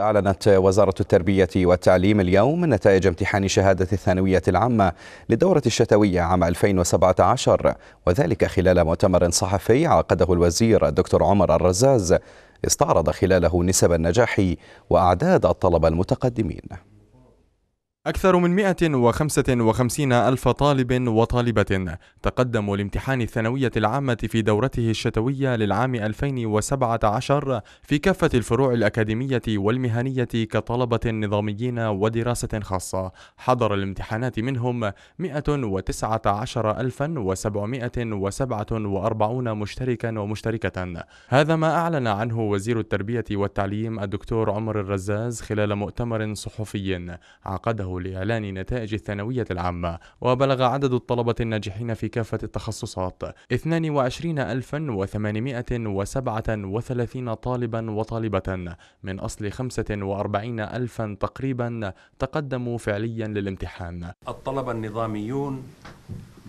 أعلنت وزارة التربية والتعليم اليوم نتائج امتحان شهادة الثانوية العامة للدورة الشتوية عام 2017، وذلك خلال مؤتمر صحفي عقده الوزير الدكتور عمر الرزاز استعرض خلاله نسب النجاح وأعداد الطلبة المتقدمين. أكثر من 155,000 طالب وطالبة تقدموا لامتحان الثانوية العامة في دورته الشتوية للعام 2017 في كافة الفروع الأكاديمية والمهنية كطلبة نظاميين ودراسة خاصة. حضر الامتحانات منهم 119,747 مشتركا ومشتركة. هذا ما أعلن عنه وزير التربية والتعليم الدكتور عمر الرزاز خلال مؤتمر صحفي عقده لإعلان نتائج الثانوية العامة، وبلغ عدد الطلبة الناجحين في كافة التخصصات 22,837 طالبا وطالبة من أصل 45,000 تقريبا تقدموا فعليا للامتحان. الطلبة النظاميون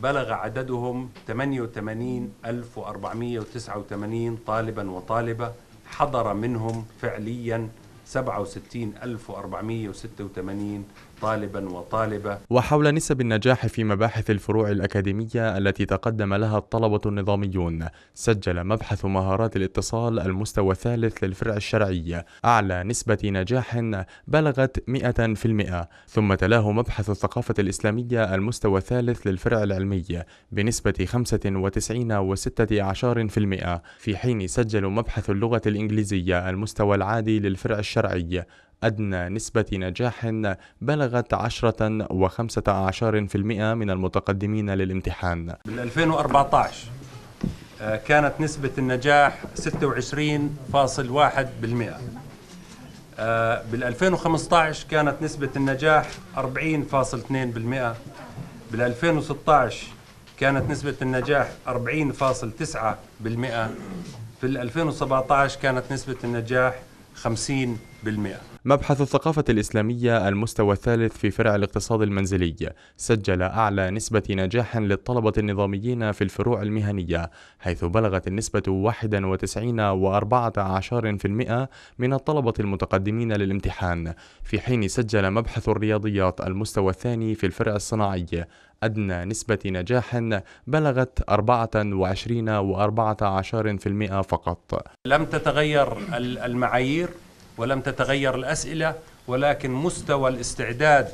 بلغ عددهم 88,489 طالبا وطالبة، حضر منهم فعليا 67,486 طالبا وطالبة. وحول نسب النجاح في مباحث الفروع الأكاديمية التي تقدم لها الطلبة النظاميون، سجل مبحث مهارات الاتصال المستوى الثالث للفرع الشرعي أعلى نسبة نجاح بلغت 100%، ثم تلاه مبحث الثقافة الإسلامية المستوى الثالث للفرع العلمي بنسبة 95.6%، في حين سجل مبحث اللغة الإنجليزية المستوى العادي للفرع الشرعي أدنى نسبة نجاح بلغت 10.15% من المتقدمين للامتحان. بال2014 كانت نسبة النجاح 26.1%، بال2015 كانت نسبة النجاح 40.2%، بال2016 كانت نسبة النجاح 40.9%، في 2017 كانت نسبة النجاح 50%. مبحث الثقافة الإسلامية المستوى الثالث في فرع الاقتصاد المنزلي سجل أعلى نسبة نجاح للطلبة النظاميين في الفروع المهنية، حيث بلغت النسبة 91.14% من الطلبة المتقدمين للامتحان، في حين سجل مبحث الرياضيات المستوى الثاني في الفرع الصناعي أدنى نسبة نجاح بلغت 24.14% فقط. لم تتغير المعايير ولم تتغير الأسئلة، ولكن مستوى الاستعداد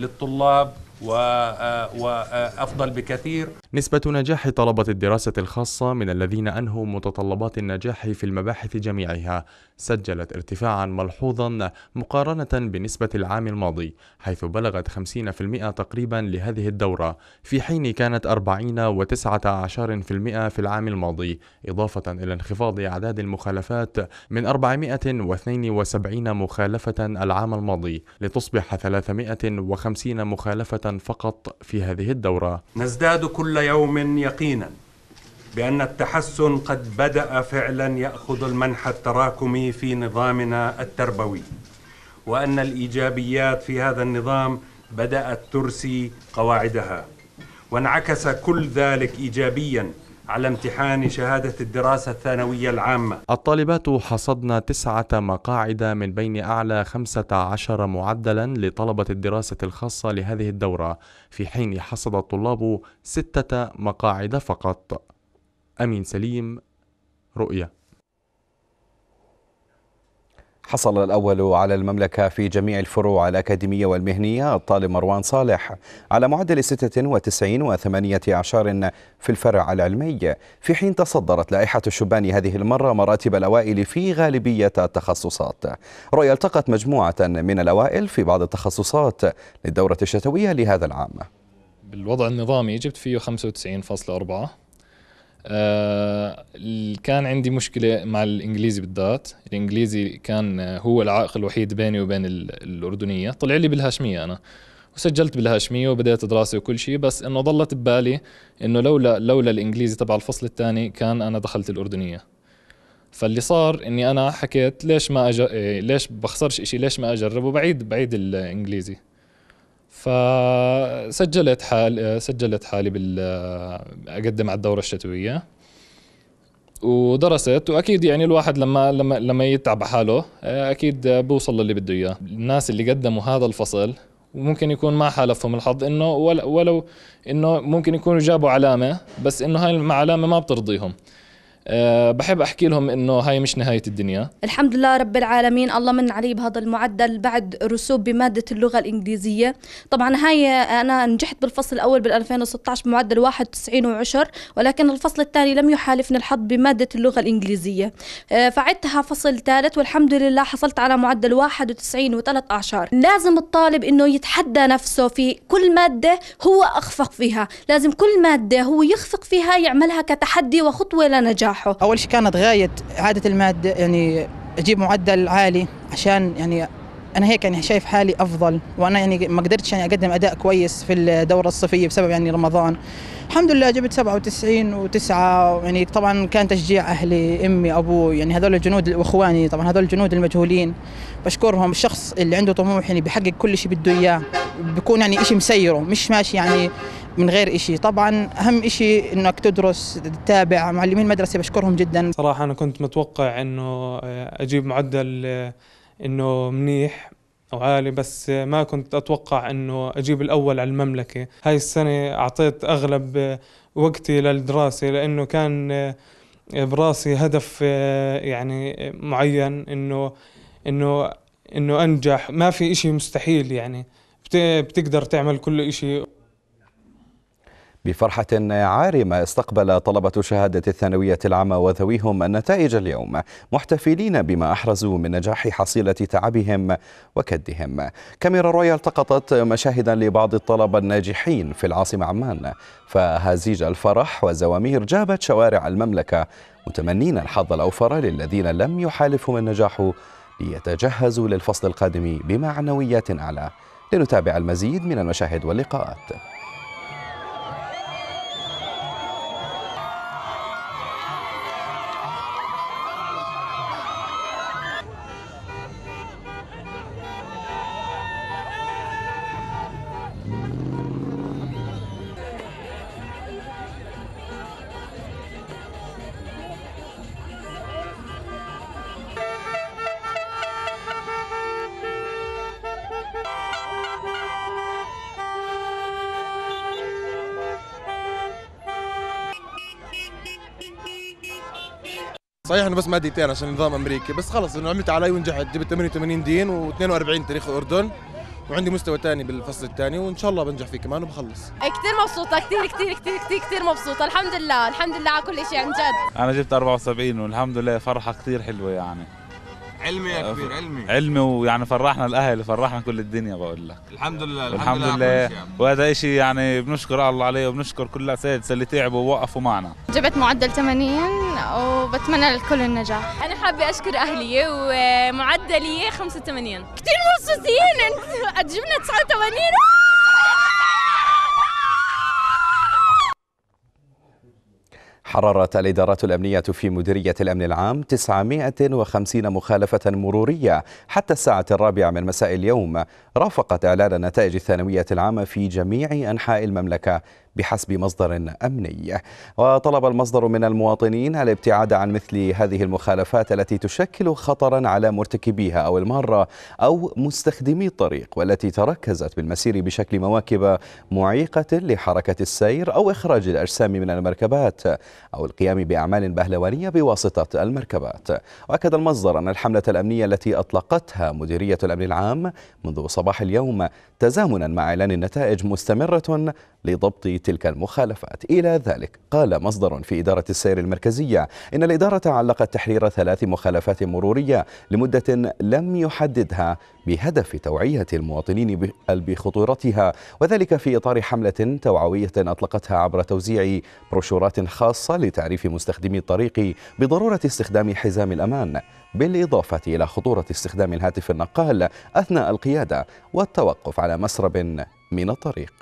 للطلاب وأفضل بكثير. نسبة نجاح طلبة الدراسة الخاصة من الذين أنهوا متطلبات النجاح في المباحث جميعها سجلت ارتفاعا ملحوظا مقارنة بنسبة العام الماضي، حيث بلغت 50% تقريبا لهذه الدورة، في حين كانت 40.19% في العام الماضي، إضافة إلى انخفاض أعداد المخالفات من 472 مخالفة العام الماضي لتصبح 350 مخالفة فقط في هذه الدورة. نزداد كل يوم يقينا بأن التحسن قد بدأ فعلا يأخذ المنح التراكمي في نظامنا التربوي، وأن الإيجابيات في هذا النظام بدأت ترسي قواعدها، وانعكس كل ذلك إيجابيا على امتحان شهادة الدراسة الثانوية العامة. الطالبات حصدن 9 مقاعد من بين أعلى 15 معدلا لطلبة الدراسة الخاصة لهذه الدورة، في حين حصد الطلاب 6 مقاعد فقط. أمين سليم، رؤية. حصل الأول على المملكة في جميع الفروع الأكاديمية والمهنية الطالب مروان صالح على معدل 96.18 في الفرع العلمي، في حين تصدرت لائحة الشبان هذه المرة مراتب الأوائل في غالبية التخصصات. رؤيا التقت مجموعة من الأوائل في بعض التخصصات للدورة الشتوية لهذا العام. بالوضع النظامي جبت فيه 95.4. كان عندي مشكلة مع الإنجليزي بالذات، الإنجليزي كان هو العائق الوحيد بيني وبين الأردنية. طلع لي بالهاشمية أنا وسجلت بالهاشمية وبدأت دراسة وكل شيء، بس إنه ظلت ببالي إنه لولا الإنجليزي تبع الفصل الثاني كان أنا دخلت الأردنية. فاللي صار إني أنا حكيت ليش بخسرش إشي، ليش ما أجرب وبعيد الإنجليزي. سجلت حالي أقدم على الدورة الشتوية، ودرست، واكيد يعني الواحد لما يتعب حاله اكيد بوصل للي بده اياه. الناس اللي قدموا هذا الفصل ممكن يكون ما حالفهم الحظ، انه ولو انه ممكن يكونوا جابوا علامه، بس انه هاي العلامه ما بترضيهم. بحب احكي لهم انه هاي مش نهايه الدنيا. الحمد لله رب العالمين، الله من علي بهذا المعدل بعد رسوب بماده اللغه الانجليزيه. طبعا هاي انا نجحت بالفصل الاول بال 2016 بمعدل 91 و10، ولكن الفصل الثاني لم يحالفني الحظ بماده اللغه الانجليزيه، فعدتها فصل ثالث والحمد لله حصلت على معدل 91 و3 أعشار. لازم الطالب انه يتحدى نفسه في كل ماده هو اخفق فيها، لازم كل ماده هو يخفق فيها يعملها كتحدي وخطوه لنجاح. أول شيء كانت غاية عادة المادة يعني أجيب معدل عالي، عشان يعني أنا هيك يعني شايف حالي أفضل، وأنا يعني ما قدرتش يعني أقدم أداء كويس في الدورة الصيفية بسبب يعني رمضان. الحمد لله جبت 97 و9، يعني طبعا كان تشجيع أهلي، أمي، أبوي، يعني هذول الجنود وإخواني، طبعا هذول الجنود المجهولين بشكرهم. الشخص اللي عنده طموح يعني بيحقق كل شيء بده إياه، بكون يعني إشي مسيره، مش ماشي يعني من غير إشي. طبعا أهم إشي إنك تدرس، تتابع معلمين المدرسة بشكرهم جدا. صراحة أنا كنت متوقع إنه أجيب معدل إنه منيح أو عالي، بس ما كنت أتوقع إنه أجيب الأول على المملكة. هاي السنة أعطيت أغلب وقتي للدراسة، لأنه كان براسي هدف يعني معين إنه أنجح. ما في إشي مستحيل، يعني بتقدر تعمل كل إشي. بفرحة عارمة استقبل طلبة شهادة الثانوية العامة وذويهم النتائج اليوم، محتفلين بما أحرزوا من نجاح حصيلة تعبهم وكدهم. كاميرا رؤيا التقطت مشاهدا لبعض الطلبة الناجحين في العاصمة عمان، فهزيج الفرح والزوامير جابت شوارع المملكة متمنين الحظ الأوفر للذين لم يحالفهم النجاح ليتجهزوا للفصل القادم بمعنويات أعلى. لنتابع المزيد من المشاهد واللقاءات. صحيح انه بس مادتين عشان نظام امريكي، بس خلص انه عملت علي ونجحت. جبت 88 دين و42 تاريخ الاردن، وعندي مستوى ثاني بالفصل الثاني، وان شاء الله بنجح فيه كمان وبخلص. كثير مبسوطه، كثير كثير كثير كثير كثير مبسوطه. الحمد لله الحمد لله على كل شيء عن جد. انا جبت 74 والحمد لله فرحه كثير حلوه. يعني علمي يا كبير، علمي علمي، ويعني فرحنا الاهل وفرحنا كل الدنيا. بقول لك الحمد لله الحمد لله، وهذا شيء يعني بنشكر الله عليه، وبنشكر كل الاساتذه اللي تعبوا ووقفوا معنا. جبت معدل 80 وبتمنى للكل النجاح. انا حابه اشكر اهلي ومعدلي 85. كثير مبسوطين، جبنا 89. حررت الإدارات الأمنية في مديرية الأمن العام 950 مخالفة مرورية حتى الساعة 4 من مساء اليوم، رافقت إعلان نتائج الثانوية العامة في جميع أنحاء المملكة بحسب مصدر أمني. وطلب المصدر من المواطنين الابتعاد عن مثل هذه المخالفات التي تشكل خطرا على مرتكبيها أو المارة أو مستخدمي الطريق، والتي تركزت بالمسير بشكل مواكب معيقة لحركة السير أو إخراج الأجسام من المركبات أو القيام بأعمال بهلوانية بواسطة المركبات. وأكد المصدر أن الحملة الأمنية التي أطلقتها مديرية الأمن العام منذ صباح اليوم تزامنا مع إعلان النتائج مستمرة لضبط تلك المخالفات. إلى ذلك قال مصدر في إدارة السير المركزية إن الإدارة علقت تحرير 3 مخالفات مرورية لمدة لم يحددها بهدف توعية المواطنين بخطورتها، وذلك في إطار حملة توعوية أطلقتها عبر توزيع بروشورات خاصة لتعريف مستخدمي الطريق بضرورة استخدام حزام الأمان، بالإضافة إلى خطورة استخدام الهاتف النقال أثناء القيادة والتوقف على مسرب من الطريق.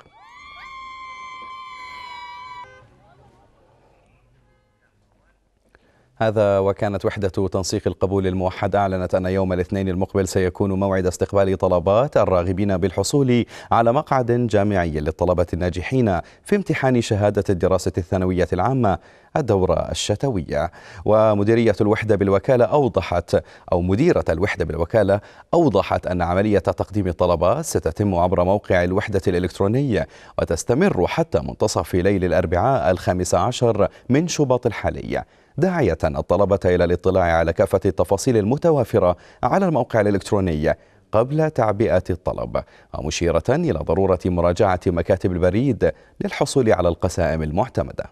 هذا. وكانت وحدة تنسيق القبول الموحد أعلنت أن يوم الاثنين المقبل سيكون موعد استقبال طلبات الراغبين بالحصول على مقعد جامعي للطلبة الناجحين في امتحان شهادة الدراسة الثانوية العامة الدورة الشتوية. ومديرية الوحدة بالوكالة أوضحت أو مديرة الوحدة بالوكالة أوضحت أن عملية تقديم الطلبات ستتم عبر موقع الوحدة الإلكترونية وتستمر حتى منتصف ليل الأربعاء 15 من شباط الحالي، داعية الطلبة إلى الاطلاع على كافة التفاصيل المتوافرة على الموقع الإلكتروني قبل تعبئة الطلب، ومشيرة إلى ضرورة مراجعة مكاتب البريد للحصول على القسائم المعتمدة.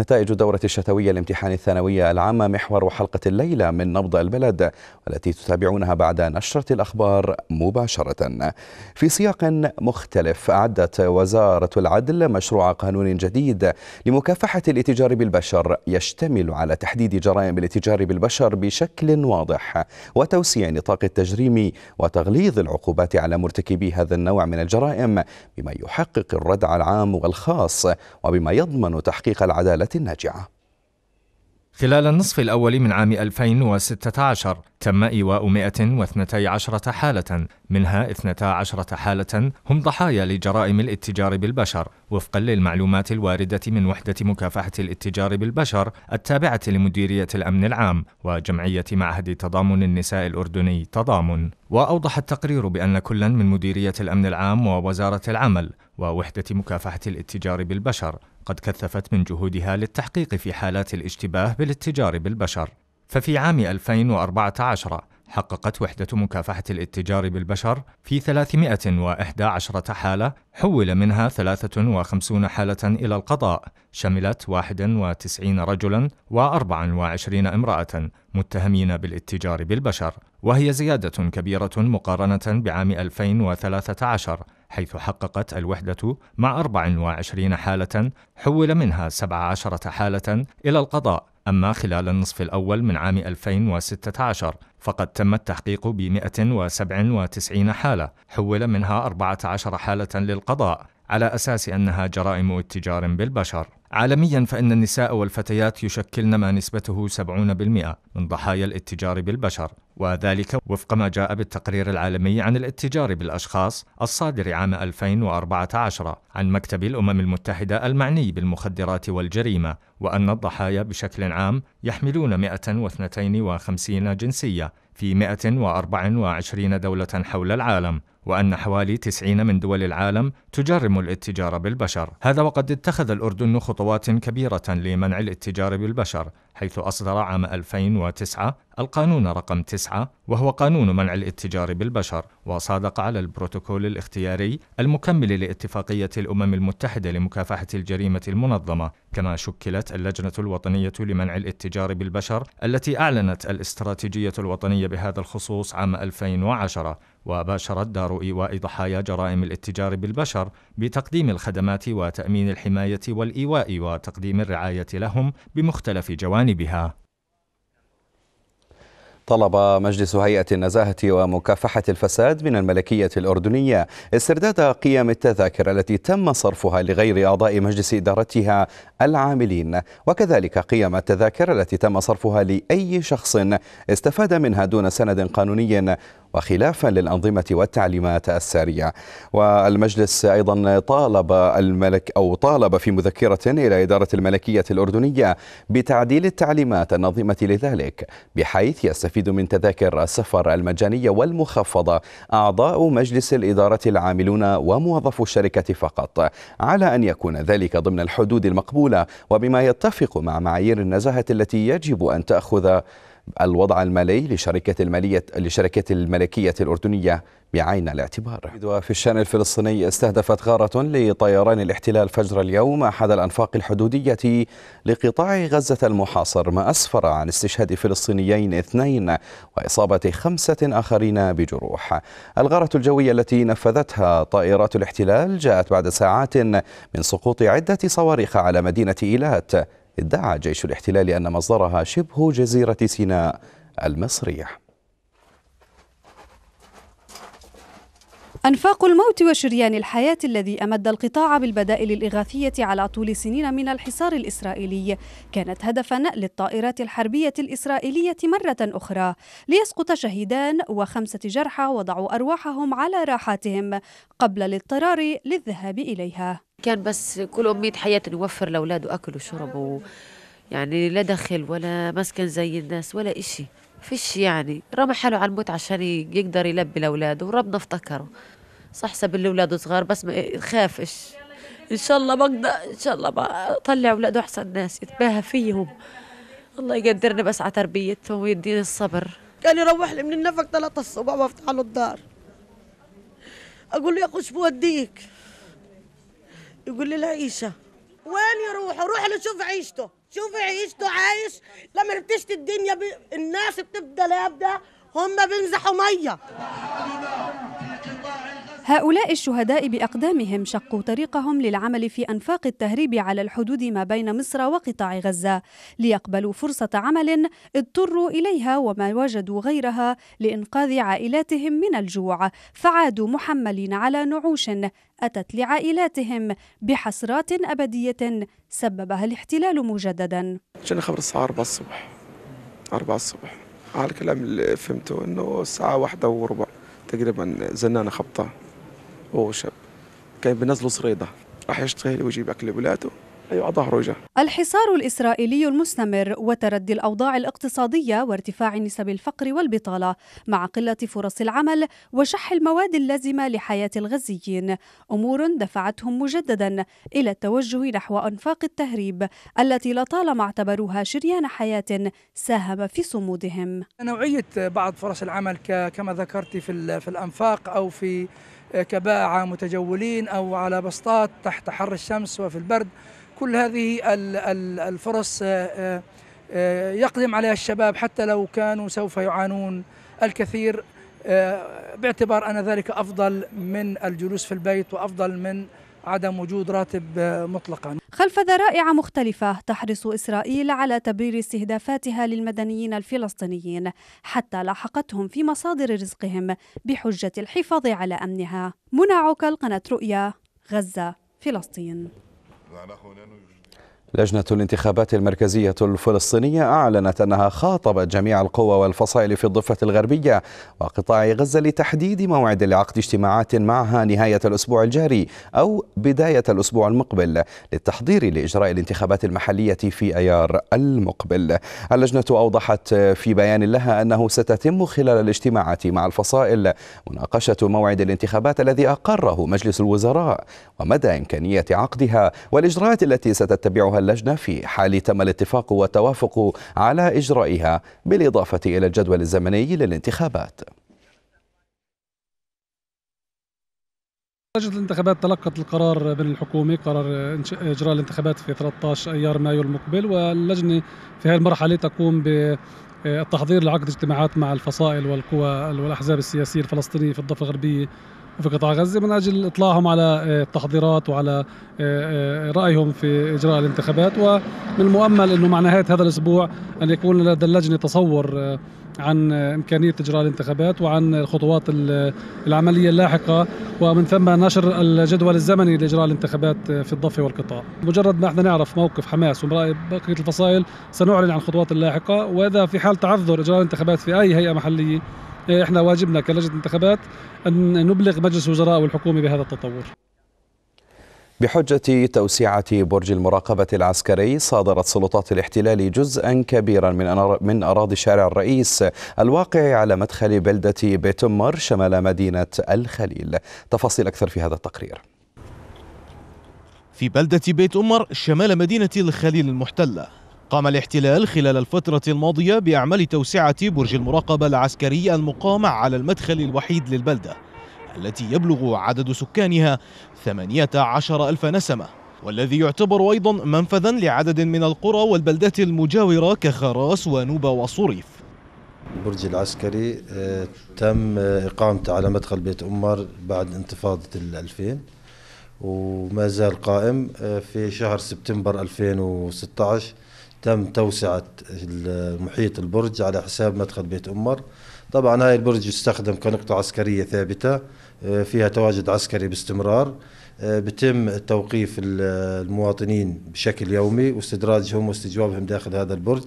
نتائج الدورة الشتوية لامتحان الثانوية العامة محور حلقة الليلة من نبض البلد، والتي تتابعونها بعد نشرة الأخبار مباشرة. في سياق مختلف، أعدت وزارة العدل مشروع قانون جديد لمكافحة الاتجار بالبشر، يشتمل على تحديد جرائم الاتجار بالبشر بشكل واضح وتوسيع نطاق التجريم وتغليظ العقوبات على مرتكبي هذا النوع من الجرائم، بما يحقق الردع العام والخاص وبما يضمن تحقيق العدالة الناجعة. خلال النصف الأول من عام 2016 تم إيواء 112 حالة، منها 12 حالة هم ضحايا لجرائم الاتجار بالبشر، وفقا للمعلومات الواردة من وحدة مكافحة الاتجار بالبشر التابعة لمديرية الأمن العام وجمعية معهد تضامن النساء الأردني تضامن. وأوضح التقرير بأن كلا من مديرية الأمن العام ووزارة العمل ووحدة مكافحة الاتجار بالبشر قد كثفت من جهودها للتحقيق في حالات الاشتباه بالاتجار بالبشر. ففي عام 2014 حققت وحدة مكافحة الاتجار بالبشر في 311 حالة، حول منها 53 حالة إلى القضاء، شملت 91 رجلاً و24 امرأة متهمين بالاتجار بالبشر، وهي زيادة كبيرة مقارنة بعام 2013 حيث حققت الوحدة مع 24 حالة، حول منها 17 حالة إلى القضاء. أما خلال النصف الأول من عام 2016 فقد تم التحقيق ب 197 حالة، حول منها 14 حالة للقضاء، على أساس أنها جرائم اتجار بالبشر. عالمياً فإن النساء والفتيات يشكلن ما نسبته 70% من ضحايا الاتجار بالبشر، وذلك وفق ما جاء بالتقرير العالمي عن الاتجار بالأشخاص الصادر عام 2014 عن مكتب الأمم المتحدة المعني بالمخدرات والجريمة، وأن الضحايا بشكل عام يحملون 152 جنسية في 124 دولة حول العالم، وأن حوالي 90 من دول العالم تجرم الاتجار بالبشر. هذا وقد اتخذ الأردن خطوات كبيرة لمنع الاتجار بالبشر، حيث أصدر عام 2009 القانون رقم 9 وهو قانون منع الاتجار بالبشر، وصادق على البروتوكول الاختياري المكمل لاتفاقية الأمم المتحدة لمكافحة الجريمة المنظمة. كما شكلت اللجنة الوطنية لمنع الاتجار بالبشر التي أعلنت الاستراتيجية الوطنية بهذا الخصوص عام 2010، وباشرت دار إيواء ضحايا جرائم الاتجار بالبشر بتقديم الخدمات وتأمين الحماية والإيواء وتقديم الرعاية لهم بمختلف جوانبها. طلب مجلس هيئة النزاهة ومكافحة الفساد من الملكية الأردنية استرداد قيم التذاكر التي تم صرفها لغير أعضاء مجلس إدارتها العاملين، وكذلك قيم التذاكر التي تم صرفها لأي شخص استفاد منها دون سند قانوني وخلافا للأنظمة والتعليمات السارية. والمجلس أيضا طالب في مذكرة إلى إدارة الملكية الأردنية بتعديل التعليمات النظيمة لذلك، بحيث يستفيد من تذاكر السفر المجانية والمخفضة أعضاء مجلس الإدارة العاملون وموظفو الشركة فقط، على أن يكون ذلك ضمن الحدود المقبولة وبما يتفق مع معايير النزاهة التي يجب أن تأخذ الوضع المالي لشركة الملكية الأردنية بعين الاعتبار. وفي الشأن الفلسطيني، استهدفت غارة لطيران الاحتلال فجر اليوم أحد الأنفاق الحدودية لقطاع غزة المحاصر، ما أسفر عن استشهاد فلسطينيين 2 وإصابة 5 آخرين بجروح. الغارة الجوية التي نفذتها طائرات الاحتلال جاءت بعد ساعات من سقوط عدة صواريخ على مدينة إيلات، ادعى جيش الاحتلال أن مصدرها شبه جزيرة سيناء المصرية. أنفاق الموت وشريان الحياة الذي أمد القطاع بالبدائل الإغاثية على طول سنين من الحصار الإسرائيلي كانت هدفاً للطائرات الحربية الإسرائيلية مرة أخرى، ليسقط شهيدان و5 جرحى وضعوا أرواحهم على راحاتهم قبل الاضطرار للذهاب إليها. كان بس كل أمنية حياة نوفر لأولاده أكل وشرب، يعني لا دخل ولا مسكن زي الناس ولا إشي، فيش يعني رمى حاله على الموت عشان يقدر يلبي لاولاده، وربنا افتكره صح سب لاولاده صغار، بس ما خافش ان شاء الله بقدر ان شاء الله بطلع اولاده احسن ناس يتباهى فيهم. الله يقدرنا بس على تربيتهم ويدينا الصبر. كان يروح لي من النفق 3 الصبح وافتح له الدار اقول له يا خش بوديك، يقول لي العيشه وين يروح؟ روح له شوف عيشته، شوفي عيشته عايش. لما بتشتي الدنيا الناس بتبدا لابده، هم بيمزحوا ميه. هؤلاء الشهداء بأقدامهم شقوا طريقهم للعمل في أنفاق التهريب على الحدود ما بين مصر وقطاع غزة ليقبلوا فرصة عمل اضطروا إليها وما وجدوا غيرها لإنقاذ عائلاتهم من الجوع، فعادوا محملين على نعوش أتت لعائلاتهم بحسرات أبدية سببها الاحتلال مجددا. جاني خبر الساعة 4 الصبح، على الكلام اللي فهمته إنه الساعة 1:15 تقريبا زنانة خبطة وشاب كان بينزلوا صريدة راح يشتغل ويجيب أكل ولاده، أيوة ظهره جه. الحصار الإسرائيلي المستمر وتردي الأوضاع الاقتصادية وارتفاع نسب الفقر والبطالة مع قلة فرص العمل وشح المواد اللازمة لحياة الغزيين أمور دفعتهم مجددا إلى التوجه نحو أنفاق التهريب التي لطالما اعتبروها شريان حياة ساهم في صمودهم. نوعية بعض فرص العمل كما ذكرتي في الأنفاق أو في كباعة متجولين أو على بسطات تحت حر الشمس وفي البرد، كل هذه الفرص يقدم عليها الشباب حتى لو كانوا سوف يعانون الكثير، باعتبار أن ذلك أفضل من الجلوس في البيت وأفضل من عدم وجود راتب مطلقا. خلف ذرائع مختلفة تحرص إسرائيل على تبرير استهدافاتها للمدنيين الفلسطينيين حتى لاحقتهم في مصادر رزقهم بحجة الحفاظ على أمنها. منى عكل، قناة رؤيا، غزة، فلسطين. لجنة الانتخابات المركزية الفلسطينية أعلنت أنها خاطبت جميع القوى والفصائل في الضفة الغربية وقطاع غزة لتحديد موعد لعقد اجتماعات معها نهاية الأسبوع الجاري أو بداية الأسبوع المقبل للتحضير لإجراء الانتخابات المحلية في أيار المقبل. اللجنة أوضحت في بيان لها أنه ستتم خلال الاجتماعات مع الفصائل مناقشة موعد الانتخابات الذي أقره مجلس الوزراء ومدى إمكانية عقدها والإجراءات التي ستتبعها اللجنة في حال تم الاتفاق والتوافق على إجرائها، بالإضافة إلى الجدول الزمني للانتخابات. لجنة الانتخابات تلقت القرار من الحكومة، قرار إجراء الانتخابات في 13 أيار مايو المقبل، واللجنة في هذه المرحلة تقوم بالتحضير لعقد اجتماعات مع الفصائل والقوى والأحزاب السياسية الفلسطينية في الضفة الغربية وفي قطاع غزة من أجل إطلاعهم على التحضيرات وعلى رأيهم في إجراء الانتخابات. ومن المؤمل أنه مع نهاية هذا الأسبوع أن يكون لدى اللجنة تصور عن إمكانية إجراء الانتخابات وعن الخطوات العملية اللاحقة، ومن ثم نشر الجدول الزمني لإجراء الانتخابات في الضفة والقطاع. مجرد ما احنا نعرف موقف حماس وبقية الفصائل سنعلن عن الخطوات اللاحقة، وإذا في حال تعذر إجراء الانتخابات في أي هيئة محلية احنا واجبنا كلجنة انتخابات أن نبلغ مجلس الوزراء والحكومة بهذا التطور. بحجة توسعة برج المراقبة العسكري صادرت سلطات الاحتلال جزءا كبيرا من أراضي شارع الرئيس الواقع على مدخل بلدة بيت أمر شمال مدينة الخليل. تفاصيل أكثر في هذا التقرير. في بلدة بيت أمر شمال مدينة الخليل المحتلة قام الاحتلال خلال الفترة الماضية بأعمال توسعة برج المراقبة العسكري المقام على المدخل الوحيد للبلدة التي يبلغ عدد سكانها 18,000 نسمة، والذي يعتبر أيضا منفذا لعدد من القرى والبلدات المجاورة كخراس ونوبة وصريف. البرج العسكري تم إقامته على مدخل بيت أمر بعد انتفاضة 2000 وما زال قائم. في شهر سبتمبر 2016 تم توسعة محيط البرج على حساب مدخل بيت أمر. طبعا هاي البرج يستخدم كنقطة عسكرية ثابتة فيها تواجد عسكري باستمرار، بتم توقيف المواطنين بشكل يومي واستدراجهم واستجوابهم داخل هذا البرج،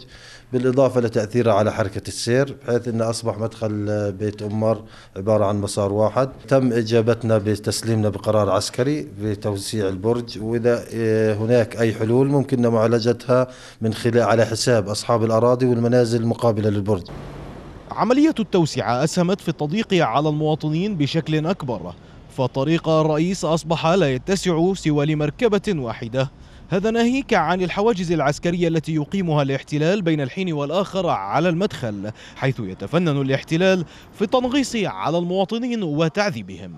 بالإضافة لتأثيره على حركة السير، بحيث أنه أصبح مدخل بيت أمر عبارة عن مسار واحد. تم إجابتنا بتسليمنا بقرار عسكري بتوسيع البرج، وإذا هناك أي حلول ممكن معالجتها من خلال على حساب أصحاب الأراضي والمنازل المقابلة للبرج. عملية التوسعة أسهمت في التضييق على المواطنين بشكل أكبر، فطريق الرئيس أصبح لا يتسع سوى لمركبة واحدة، هذا ناهيك عن الحواجز العسكرية التي يقيمها الاحتلال بين الحين والآخر على المدخل، حيث يتفنن الاحتلال في التنغيص على المواطنين وتعذيبهم.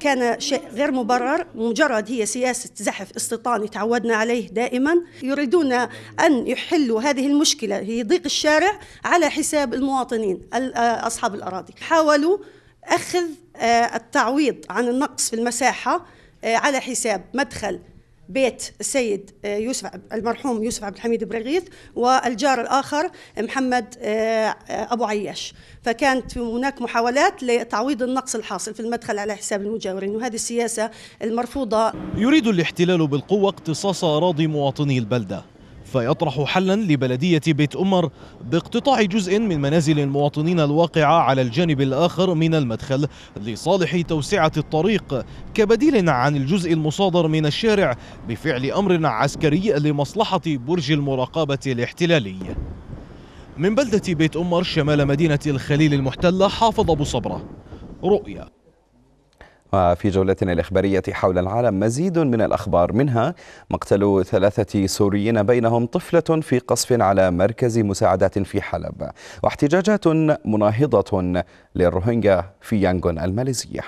كان شيء غير مبرر، مجرد هي سياسة زحف استيطاني تعودنا عليه دائما. يريدون أن يحلوا هذه المشكلة، هي ضيق الشارع، على حساب المواطنين أصحاب الأراضي. حاولوا أخذ التعويض عن النقص في المساحة على حساب مدخل بيت السيد يوسف المرحوم يوسف عبد الحميد برغيث والجار الآخر محمد أبو عيش، فكانت هناك محاولات لتعويض النقص الحاصل في المدخل على حساب المجاورين، وهذه السياسة المرفوضة. يريد الاحتلال بالقوة اقتصاص أراضي مواطني البلدة، فيطرح حلا لبلدية بيت أمر باقتطاع جزء من منازل المواطنين الواقعة على الجانب الآخر من المدخل لصالح توسعة الطريق، كبديل عن الجزء المصادر من الشارع بفعل أمر عسكري لمصلحة برج المراقبة الاحتلالي. من بلدة بيت أمر شمال مدينة الخليل المحتلة، حافظ أبو صبرة، رؤيا. وفي جولتنا الإخبارية حول العالم مزيد من الأخبار، منها مقتل 3 سوريين بينهم طفلة في قصف على مركز مساعدات في حلب، واحتجاجات مناهضة للروهينجا في يانغون الماليزية.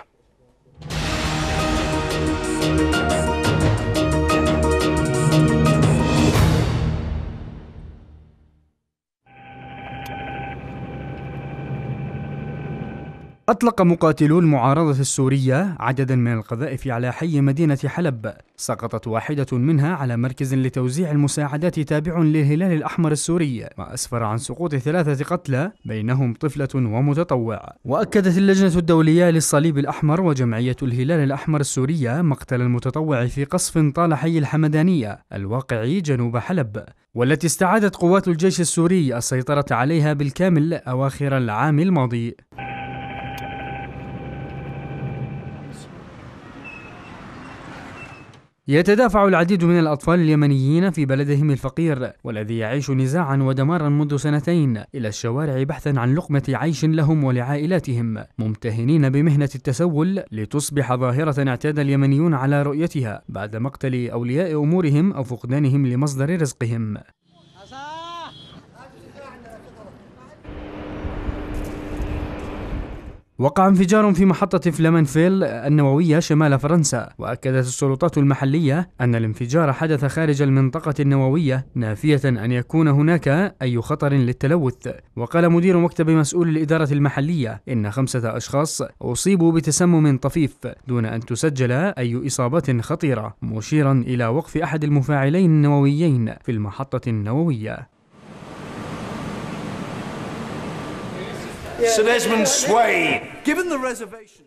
أطلق مقاتلو المعارضة السورية عددا من القذائف على حي مدينة حلب، سقطت واحدة منها على مركز لتوزيع المساعدات تابع للهلال الأحمر السوري، ما أسفر عن سقوط 3 قتلى بينهم طفلة ومتطوع. وأكدت اللجنة الدولية للصليب الأحمر وجمعية الهلال الأحمر السورية مقتل المتطوع في قصف طال حي الحمدانية الواقع جنوب حلب، والتي استعادت قوات الجيش السوري السيطرة عليها بالكامل أواخر العام الماضي. يتدافع العديد من الأطفال اليمنيين في بلدهم الفقير، والذي يعيش نزاعا ودمارا منذ 2 إلى الشوارع بحثا عن لقمة عيش لهم ولعائلاتهم، ممتهنين بمهنة التسول لتصبح ظاهرة اعتاد اليمنيون على رؤيتها بعد مقتل أولياء أمورهم أو فقدانهم لمصدر رزقهم. وقع انفجار في محطة فلامنفيل النووية شمال فرنسا، وأكدت السلطات المحلية أن الانفجار حدث خارج المنطقة النووية، نافية أن يكون هناك أي خطر للتلوث. وقال مدير مكتب مسؤول الإدارة المحلية إن 5 أشخاص أصيبوا بتسمم طفيف دون أن تسجل أي إصابات خطيرة، مشيرا إلى وقف أحد المفاعلين النوويين في المحطة النووية.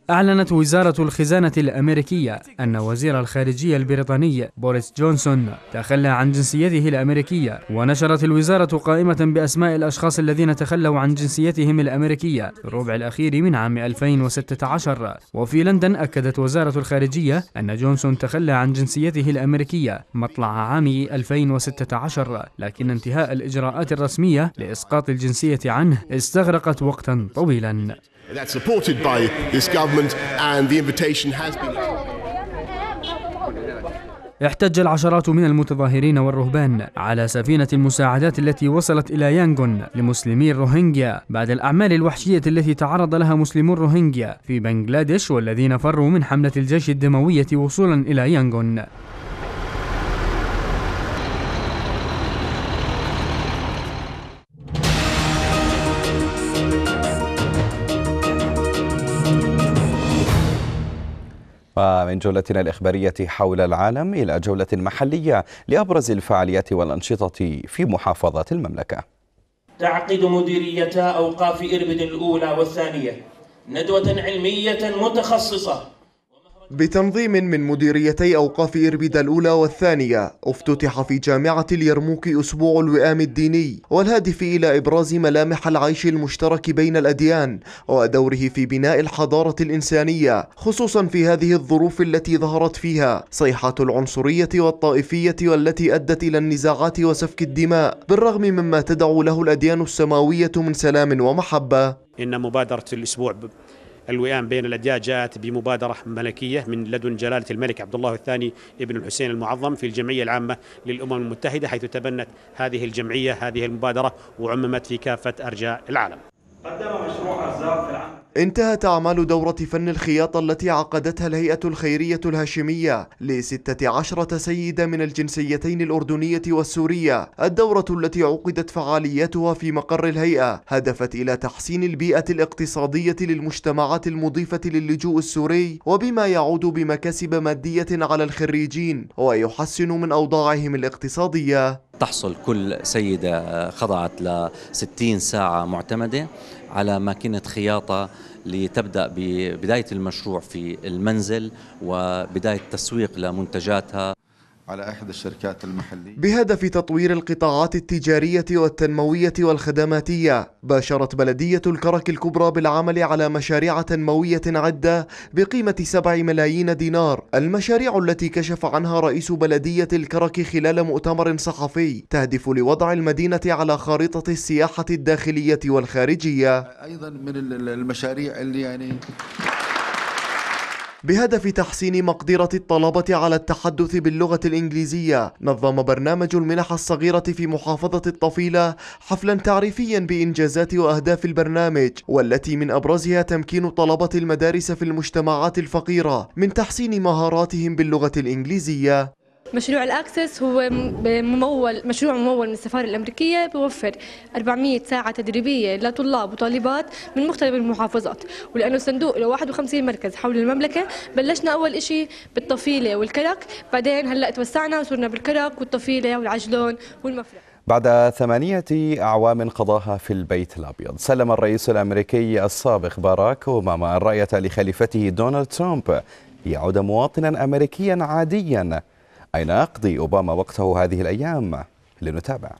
أعلنت وزارة الخزانة الأمريكية أن وزير الخارجية البريطاني بوريس جونسون تخلى عن جنسيته الأمريكية، ونشرت الوزارة قائمة بأسماء الأشخاص الذين تخلوا عن جنسيتهم الأمريكية في الربع الأخير من عام 2016. وفي لندن أكدت وزارة الخارجية أن جونسون تخلى عن جنسيته الأمريكية مطلع عام 2016، لكن انتهاء الإجراءات الرسمية لإسقاط الجنسية عنه استغرقت وقتا طويلا. احتج العشرات من المتظاهرين والرهبان على سفينة المساعدات التي وصلت إلى يانغون لمسلمي الروهينجيا بعد الأعمال الوحشية التي تعرض لها مسلمو الروهينجيا في بنغلاديش، والذين فروا من حملة الجيش الدموية وصولا إلى يانغون. ومن جولتنا الإخبارية حول العالم إلى جولة محلية لأبرز الفعاليات والأنشطة في محافظات المملكة. تعقد مديرية أوقاف إربد الأولى والثانية ندوة علمية متخصصة بتنظيم من مديريتي أوقاف إربد الأولى والثانية. افتتح في جامعة اليرموك أسبوع الوئام الديني والهادف إلى إبراز ملامح العيش المشترك بين الأديان ودوره في بناء الحضارة الإنسانية، خصوصا في هذه الظروف التي ظهرت فيها صيحة العنصرية والطائفية والتي أدت إلى النزاعات وسفك الدماء، بالرغم مما تدعو له الأديان السماوية من سلام ومحبة. إن مبادرة الأسبوع الوئام بين الأديان جاءت بمبادرة ملكية من لدن جلالة الملك عبدالله الثاني ابن الحسين المعظم في الجمعية العامة للأمم المتحدة، حيث تبنت هذه الجمعية هذه المبادرة وعممت في كافة أرجاء العالم. قدم مشروع أرزاق في العام. انتهت أعمال دورة فن الخياطة التي عقدتها الهيئة الخيرية الهاشمية ل16 سيدة من الجنسيتين الأردنية والسورية. الدورة التي عقدت فعالياتها في مقر الهيئة هدفت إلى تحسين البيئة الاقتصادية للمجتمعات المضيفة للجوء السوري، وبما يعود بمكاسب مادية على الخريجين ويحسن من أوضاعهم الاقتصادية. تحصل كل سيدة خضعت ل60 ساعة معتمدة على ماكينة خياطة لتبدأ ببداية المشروع في المنزل وبداية تسويق لمنتجاتها على أحد الشركات المحلية بهدف تطوير القطاعات التجارية والتنموية والخدماتية. باشرت بلدية الكرك الكبرى بالعمل على مشاريع تنموية عدة بقيمة 7 ملايين دينار. المشاريع التي كشف عنها رئيس بلدية الكرك خلال مؤتمر صحفي تهدف لوضع المدينة على خارطة السياحة الداخلية والخارجية. أيضا من المشاريع اللي بهدف تحسين مقدرة الطلبة على التحدث باللغة الإنجليزية، نظم برنامج المنح الصغيرة في محافظة الطفيلة حفلا تعريفيا بإنجازات وأهداف البرنامج، والتي من أبرزها تمكين طلبة المدارس في المجتمعات الفقيرة من تحسين مهاراتهم باللغة الإنجليزية. مشروع الأكسس هو مشروع ممول من السفارة الأمريكية، بيوفر 400 ساعة تدريبية لطلاب وطالبات من مختلف المحافظات، ولأنه صندوق له 51 مركز حول المملكة. بلشنا أول إشي بالطفيلة والكرك، بعدين هلأ توسعنا وصرنا بالكرك والطفيلة والعجلون والمفرق. بعد 8 أعوام قضاها في البيت الأبيض، سلم الرئيس الأمريكي السابق باراك أوباما الراية لخليفته دونالد ترامب ليعود مواطنا أمريكيا عاديا. أين يقضي أوباما وقته هذه الأيام؟ لنتابع.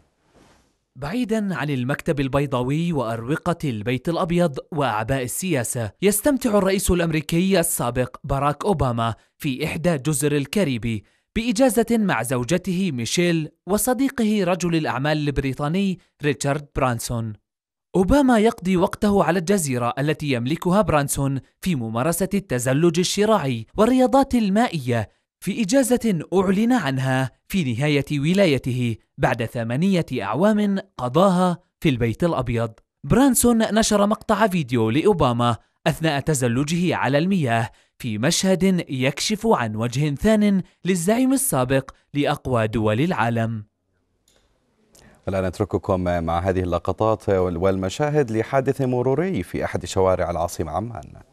بعيدا عن المكتب البيضاوي وأروقة البيت الأبيض وأعباء السياسة، يستمتع الرئيس الأمريكي السابق باراك أوباما في إحدى جزر الكاريبي بإجازة مع زوجته ميشيل وصديقه رجل الأعمال البريطاني ريتشارد برانسون. أوباما يقضي وقته على الجزيرة التي يملكها برانسون في ممارسة التزلج الشراعي والرياضات المائية، في إجازة أعلن عنها في نهاية ولايته بعد 8 أعوام قضاها في البيت الأبيض. برانسون نشر مقطع فيديو لأوباما أثناء تزلجه على المياه في مشهد يكشف عن وجه ثان للزعيم السابق لأقوى دول العالم. الآن نترككم مع هذه اللقطات والمشاهد لحادث مروري في أحد شوارع العاصمة عمان.